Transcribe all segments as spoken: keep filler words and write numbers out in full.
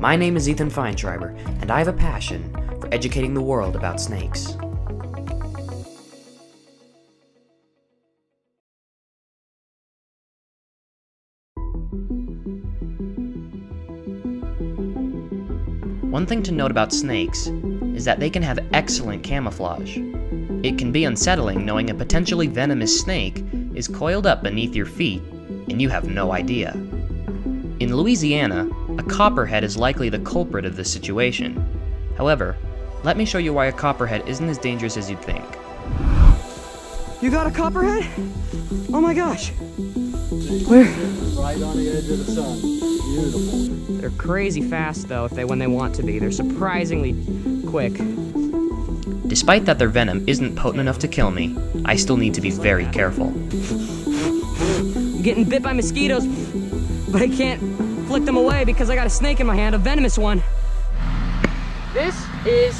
My name is Ethan Fineshriber, and I have a passion for educating the world about snakes. One thing to note about snakes is that they can have excellent camouflage. It can be unsettling knowing a potentially venomous snake is coiled up beneath your feet and you have no idea. In Louisiana, a copperhead is likely the culprit of this situation. However, let me show you why a copperhead isn't as dangerous as you'd think. You got a copperhead? Oh my gosh! Where? Right on the edge of the sun. Beautiful. They're crazy fast though if they when they want to be. They're surprisingly quick. Despite that their venom isn't potent enough to kill me, I still need to be very careful. I'm getting bit by mosquitoes, but I can't flick them away because I got a snake in my hand, a venomous one. This is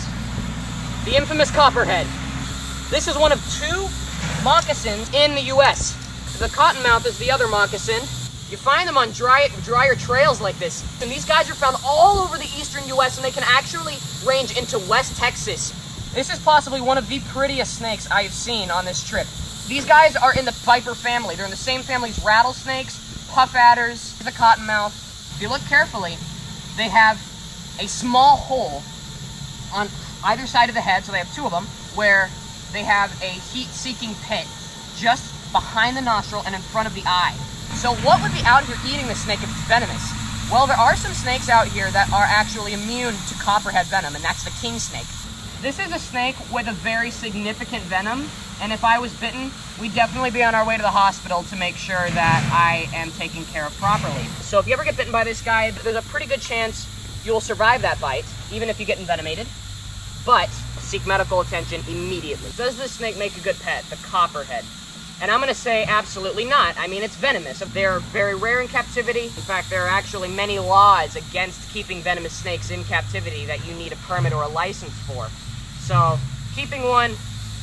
the infamous copperhead. This is one of two moccasins in the U S. The cottonmouth is the other moccasin. You find them on dry, drier trails like this. And these guys are found all over the eastern U S and they can actually range into West Texas. This is possibly one of the prettiest snakes I've seen on this trip. These guys are in the viper family. They're in the same family as rattlesnakes, puff adders, the cottonmouth. If you look carefully, they have a small hole on either side of the head, so they have two of them, where they have a heat-seeking pit just behind the nostril and in front of the eye. So what would be out here eating this snake if it's venomous? Well, there are some snakes out here that are actually immune to copperhead venom, and that's the king snake. This is a snake with a very significant venom, and if I was bitten, we'd definitely be on our way to the hospital to make sure that I am taken care of properly. So if you ever get bitten by this guy, there's a pretty good chance you'll survive that bite, even if you get envenomated, but seek medical attention immediately. Does this snake make a good pet, the copperhead? And I'm gonna say absolutely not. I mean, it's venomous. They're very rare in captivity. In fact, there are actually many laws against keeping venomous snakes in captivity that you need a permit or a license for. So keeping one,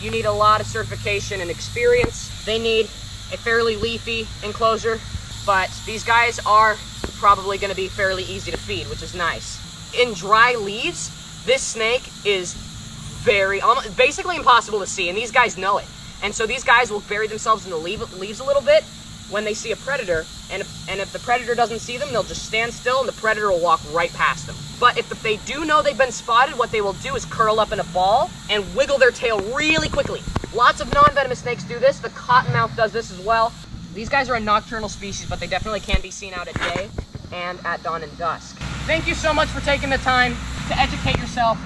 you need a lot of certification and experience. They need a fairly leafy enclosure, but these guys are probably gonna be fairly easy to feed, which is nice. In dry leaves, this snake is very, almost, basically impossible to see, and these guys know it. And so these guys will bury themselves in the leaves a little bit when they see a predator, and if, and if the predator doesn't see them, they'll just stand still and the predator will walk right past them. But if they do know they've been spotted, what they will do is curl up in a ball and wiggle their tail really quickly. Lots of non-venomous snakes do this. The cottonmouth does this as well. These guys are a nocturnal species, but they definitely can be seen out at day and at dawn and dusk. Thank you so much for taking the time to educate yourself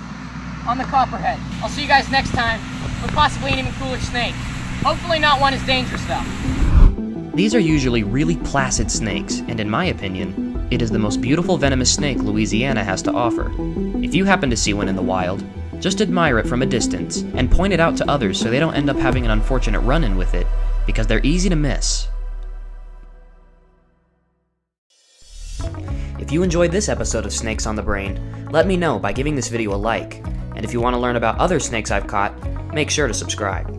on the copperhead. I'll see you guys next time for possibly an even cooler snake. Hopefully not one as dangerous though. These are usually really placid snakes, and in my opinion, it is the most beautiful venomous snake Louisiana has to offer. If you happen to see one in the wild, just admire it from a distance and point it out to others so they don't end up having an unfortunate run-in with it, because they're easy to miss. If you enjoyed this episode of Snakes on the Brain, let me know by giving this video a like. And if you want to learn about other snakes I've caught, make sure to subscribe.